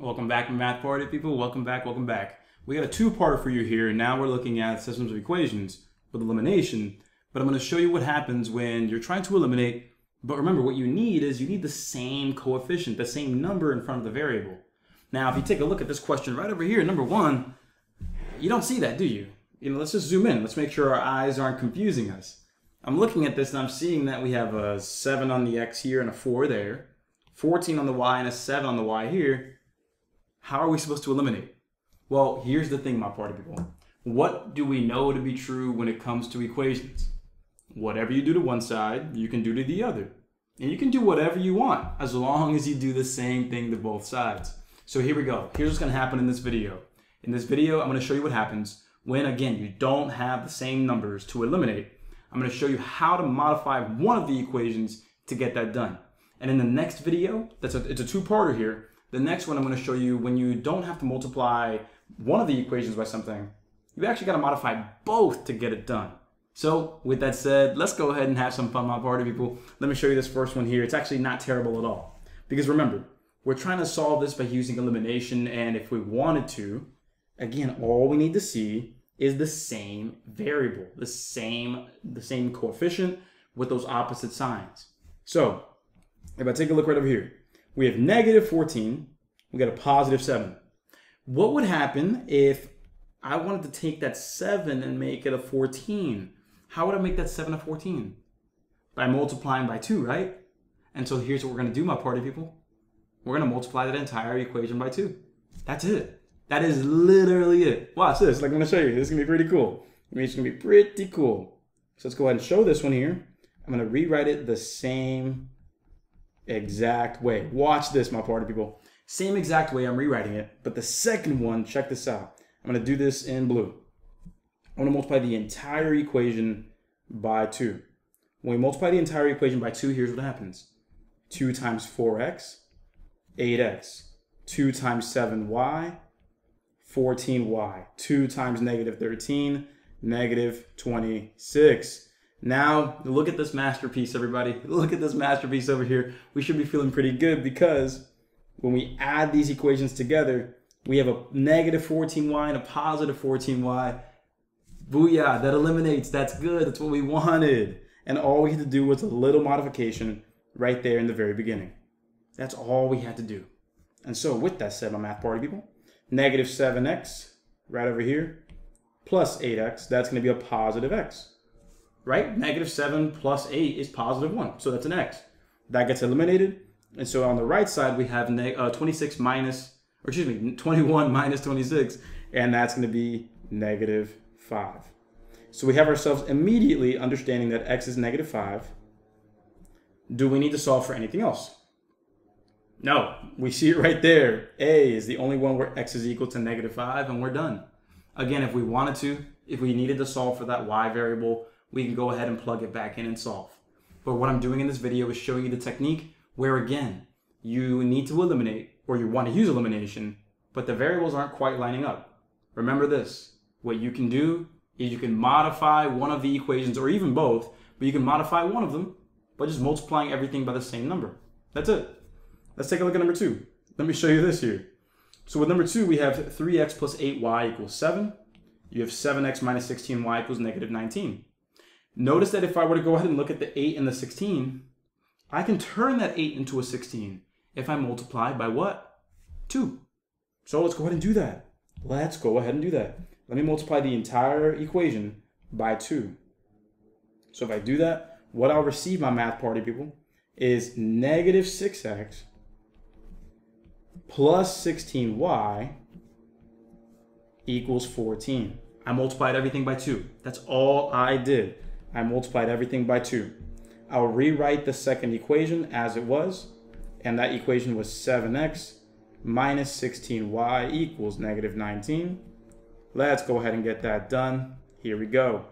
Welcome back, Math Party people. Welcome back. We got a two-parter for you here. Now we're looking at systems of equations with elimination, but I'm going to show you what happens when you're trying to eliminate. But remember, what you need is you need the same coefficient, the same number in front of the variable. Now, if you take a look at this question right over here, number one, you don't see that, do you? Let's just zoom in. Let's make sure our eyes aren't confusing us. I'm looking at this and I'm seeing that we have a 7 on the x here and a 4 there, 14 on the y and a 7 on the y here. How are we supposed to eliminate? Well, here's the thing, my party people. What do we know to be true when it comes to equations? Whatever you do to one side, you can do to the other. And you can do whatever you want, as long as you do the same thing to both sides. So here we go. Here's what's going to happen in this video. In this video, I'm going to show you what happens when, again, you don't have the same numbers to eliminate. I'm going to show you how to modify one of the equations to get that done. And in the next video, it's a two-parter here. The next one I'm going to show you when you don't have to multiply one of the equations by something, you actually got to modify both to get it done. So with that said, let's go ahead and have some fun, my party people. Let me show you this first one here. It's actually not terrible at all. Because remember, we're trying to solve this by using elimination, and if we wanted to, again, all we need to see is the same variable, the same coefficient with those opposite signs. So if I take a look right over here, we have negative 14, we got a positive 7. What would happen if I wanted to take that 7 and make it a 14? How would I make that 7 a 14? By multiplying by 2, right? And so here's what we're going to do, my party people. We're going to multiply that entire equation by 2. That's it. That is literally it. Watch this. Like I'm going to show you. This is going to be pretty cool. I mean, it's going to be pretty cool. So let's go ahead and show this one here. I'm going to rewrite it the same exact way. Watch this, my party people. Same exact way I'm rewriting it, but the second one, check this out. I'm going to do this in blue. I'm going to multiply the entire equation by 2. When we multiply the entire equation by 2, here's what happens. 2 times 4x, 8x. 2 times 7y, 14y. 2 times negative 13, negative 26. Now, look at this masterpiece, everybody. Look at this masterpiece over here. We should be feeling pretty good because when we add these equations together, we have a negative 14y and a positive 14y. Booyah, that eliminates. That's good. That's what we wanted. And all we had to do was a little modification right there in the very beginning. That's all we had to do. And so with that said, my math party people, negative 7x right over here plus 8x, that's going to be a positive x. Right? Negative 7 plus 8 is positive 1. So that's an x. That gets eliminated. And so on the right side, we have 21 minus 26. And that's going to be negative 5. So we have ourselves immediately understanding that x is negative 5. Do we need to solve for anything else? No. We see it right there. A is the only one where x is equal to negative 5, and we're done. Again, if we wanted to, if we needed to solve for that y variable, we can go ahead and plug it back in and solve. But what I'm doing in this video is showing you the technique where, again, you need to eliminate, or you want to use elimination, but the variables aren't quite lining up. Remember this, what you can do is you can modify one of the equations, or even both, but you can modify one of them by just multiplying everything by the same number. That's it. Let's take a look at number 2. Let me show you this here. So with number 2, we have 3x plus 8y equals 7. You have 7x minus 16y equals negative 19. Notice that if I were to go ahead and look at the 8 and the 16, I can turn that 8 into a 16 if I multiply by what? 2. So let's go ahead and do that. Let me multiply the entire equation by 2. So if I do that, what I'll receive, my math party people, is negative 6x plus 16y equals 14. I multiplied everything by 2. That's all I did. I multiplied everything by 2. I'll rewrite the second equation as it was, and that equation was 7x minus 16y equals negative 19. Let's go ahead and get that done. Here we go.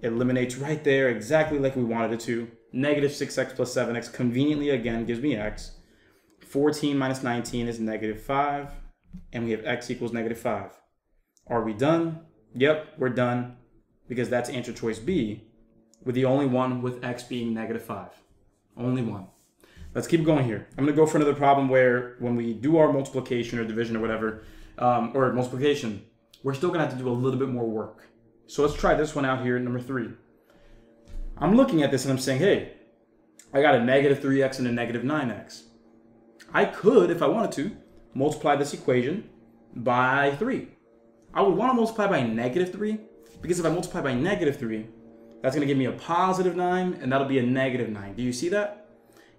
Eliminates right there exactly like we wanted it to. Negative 6x plus 7x conveniently again gives me x. 14 minus 19 is negative 5, and we have x equals negative 5. Are we done? Yep, we're done, because that's answer choice B, with the only one with x being negative 5. Only one. Let's keep going here. I'm going to go for another problem where when we do our multiplication or division or whatever, or multiplication, we're still going to have to do a little bit more work. So let's try this one out here, number 3. I'm looking at this and I'm saying, hey, I got a negative 3x and a negative 9x. I could, if I wanted to, multiply this equation by 3. I would want to multiply by negative 3, because if I multiply by negative 3, that's going to give me a positive 9, and that'll be a negative 9. Do you see that?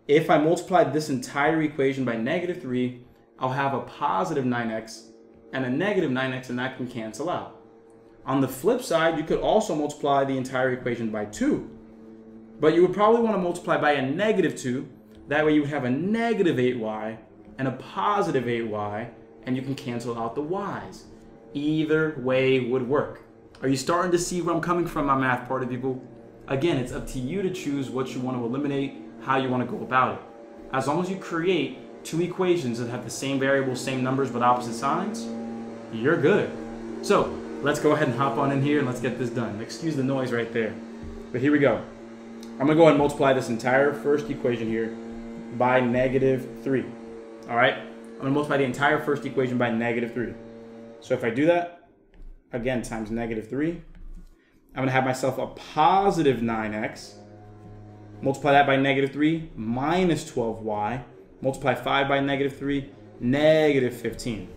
If I multiply this entire equation by negative 3, I'll have a positive 9x and a negative 9x, and that can cancel out. On the flip side, you could also multiply the entire equation by 2, but you would probably want to multiply by a negative 2. That way you would have a negative 8y and a positive 8y, and you can cancel out the y's. Either way would work. Are you starting to see where I'm coming from, my math party people? Again, it's up to you to choose what you want to eliminate, how you want to go about it. As long as you create two equations that have the same variables, same numbers, but opposite signs, you're good. So let's go ahead and hop on in here and let's get this done. Excuse the noise right there, but here we go. I'm going to go ahead and multiply this entire first equation here by negative 3. All right, I'm going to multiply the entire first equation by negative 3. So if I do that, again, times negative 3, I'm going to have myself a positive 9x. Multiply that by negative 3, minus 12y. Multiply 5 by negative 3, negative 15.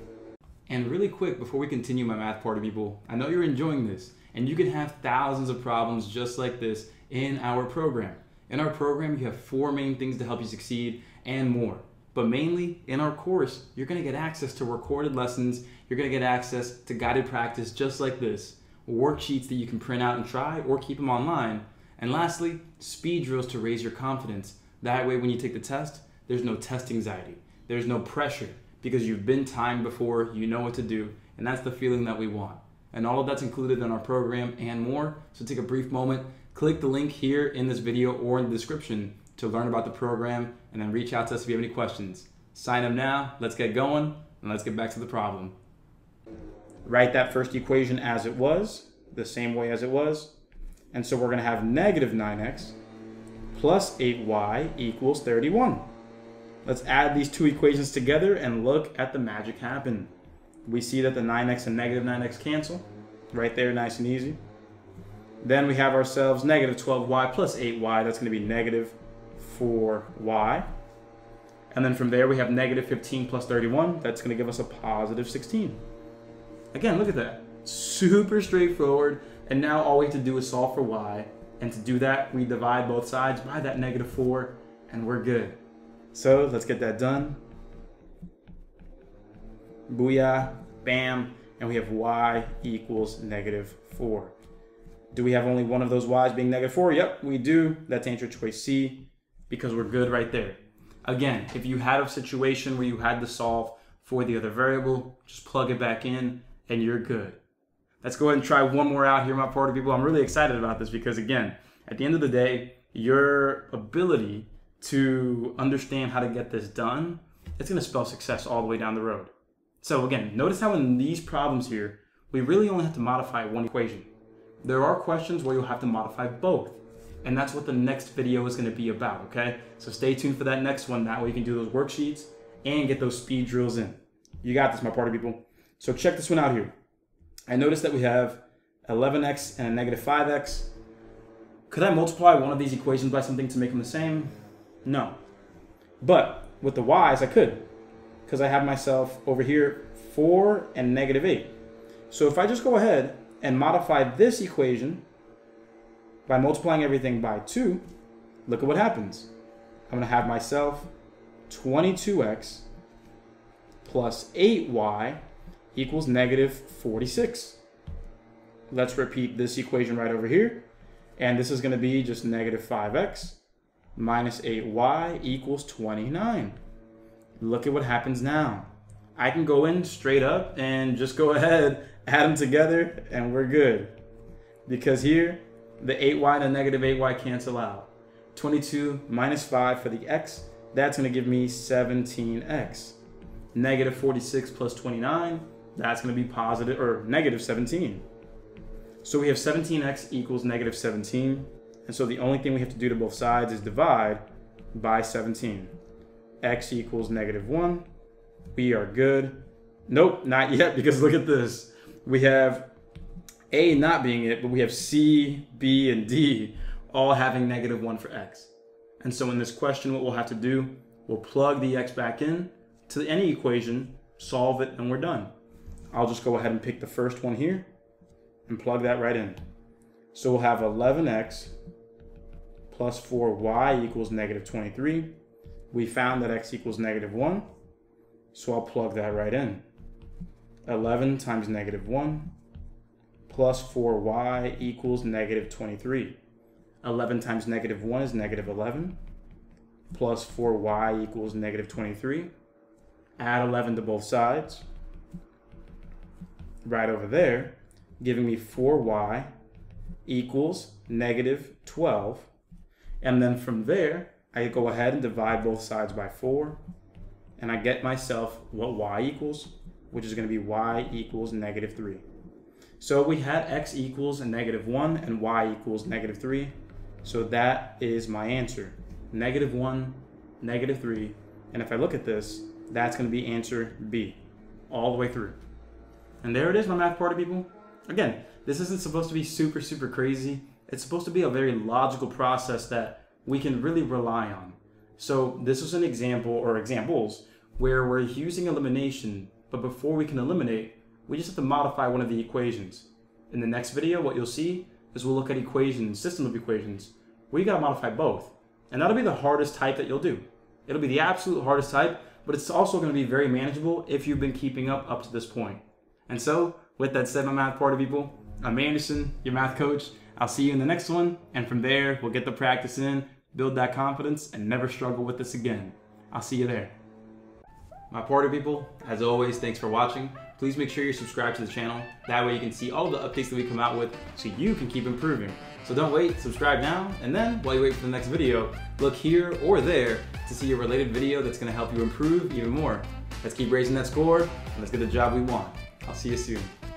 And really quick, before we continue, my math party people, I know you're enjoying this, and you can have thousands of problems just like this in our program. In our program, you have 4 main things to help you succeed and more. But mainly, in our course, you're going to get access to recorded lessons, you're going to get access to guided practice just like this, worksheets that you can print out and try or keep them online, and lastly, speed drills to raise your confidence. That way, when you take the test, there's no test anxiety, there's no pressure, because you've been timed before, you know what to do, and that's the feeling that we want. And all of that's included in our program and more, so take a brief moment, click the link here in this video or in the description to learn about the program, and then reach out to us if you have any questions. Sign up now, let's get going, and let's get back to the problem. Write that first equation as it was, the same way as it was. And so we're going to have negative 9x plus 8y equals 31. Let's add these two equations together and look at the magic happen. We see that the 9x and negative 9x cancel. Right there, nice and easy. Then we have ourselves negative 12y plus 8y, that's going to be negative 4y. And then from there we have negative 15 plus 31, that's going to give us a positive 16. Again, look at that. Super straightforward. And now all we have to do is solve for y. And to do that, we divide both sides by that negative 4, and we're good. So let's get that done. Booyah, bam, and we have y equals negative 4. Do we have only one of those y's being negative 4? Yep, we do. That's answer choice C, because we're good right there. Again, if you had a situation where you had to solve for the other variable, just plug it back in and you're good. Let's go ahead and try one more out here, my party people. I'm really excited about this because, again, at the end of the day, your ability to understand how to get this done, it's going to spell success all the way down the road. So again, notice how in these problems here, we really only have to modify one equation. There are questions where you'll have to modify both, and that's what the next video is going to be about, okay? So stay tuned for that next one. That way you can do those worksheets and get those speed drills in. You got this, my party people. So check this one out here. I noticed that we have 11x and a negative 5x. Could I multiply one of these equations by something to make them the same? No. But with the y's, I could, because I have myself over here 4 and negative 8. So if I just go ahead and modify this equation by multiplying everything by 2, look at what happens. I'm going to have myself 22x plus 8y equals negative 46. Let's repeat this equation right over here. And this is going to be just negative 5x minus 8y equals 29. Look at what happens now. I can go in straight up and just go ahead, add them together, and we're good. Because here, the 8y and the negative 8y cancel out. 22 minus 5 for the x, that's going to give me 17x. Negative 46 plus 29, that's going to be positive, or negative 17. So we have 17x equals negative 17. And so the only thing we have to do to both sides is divide by 17. x equals -1. We are good. Nope, not yet, because look at this. We have A not being it, but we have C, B, and D all having -1 for x. And so in this question, what we'll have to do, we'll plug the x back in to any equation, solve it, and we're done. I'll just go ahead and pick the first one here and plug that right in. So we'll have 11x plus 4y equals -23. We found that x equals -1, so I'll plug that right in. 11 times -1 plus 4y equals -23. 11 times -1 is -11, plus 4y equals -23. Add 11 to both sides, right over there, giving me 4y equals -12. And then from there, I go ahead and divide both sides by 4, and I get myself what y equals, which is going to be y equals -3. So we had x equals -1 and y equals -3. So that is my answer. -1, -3. And if I look at this, that's going to be answer B all the way through. And there it is, my math party people. Again, this isn't supposed to be super, super crazy. It's supposed to be a very logical process that we can really rely on. So this is an example or examples where we're using elimination, but before we can eliminate, we just have to modify one of the equations. In the next video, what you'll see is we'll look at equations, system of equations, where you gotta modify both. And that'll be the hardest type that you'll do. It'll be the absolute hardest type, but it's also gonna be very manageable if you've been keeping up to this point. And so, with that said, my math party people, I'm Anderson, your math coach. I'll see you in the next one, and from there, we'll get the practice in, build that confidence, and never struggle with this again. I'll see you there. My party people, as always, thanks for watching. Please make sure you're subscribed to the channel. That way you can see all the updates that we come out with so you can keep improving. So don't wait, subscribe now, and then while you wait for the next video, look here or there to see a related video that's gonna help you improve even more. Let's keep raising that score, and let's get the job we want. I'll see you soon.